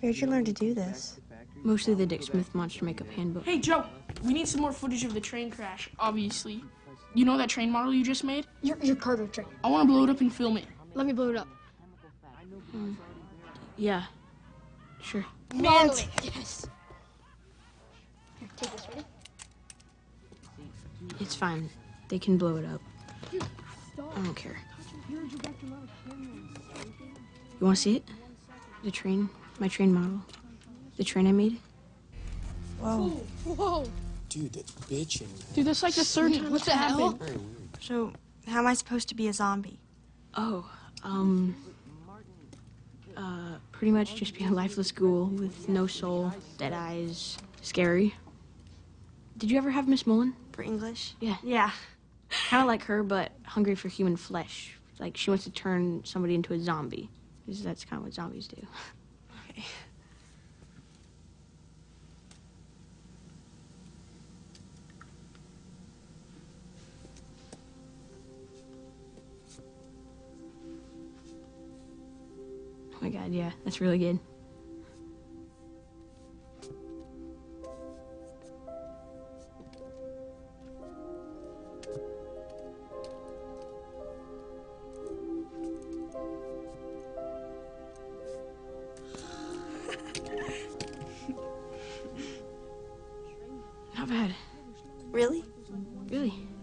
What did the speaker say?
Where'd you learn to do this? Mostly the Dick Smith Monster Makeup Handbook. Hey, Joe, we need some more footage of the train crash, obviously. You know that train model you just made? Your cargo train. I want to blow it up and film it. Let me blow it up. Yeah, sure. Man, yes. Here, take this, ready? It's fine. They can blow it up. I don't care. You want to see it? The train, my train model. The train I made. Whoa. Whoa. Dude, that's bitching, man. Dude, that's like the third time. What the hell? So, how am I supposed to be a zombie? Oh, pretty much just be a lifeless ghoul with no soul, dead eyes, scary. Did you ever have Miss Mullen? For English? Yeah. Yeah. Kind of like her, but hungry for human flesh. Like, she wants to turn somebody into a zombie. Because that's kind of what zombies do. Okay. Oh my god, yeah, that's really good. Not bad. Really? Really.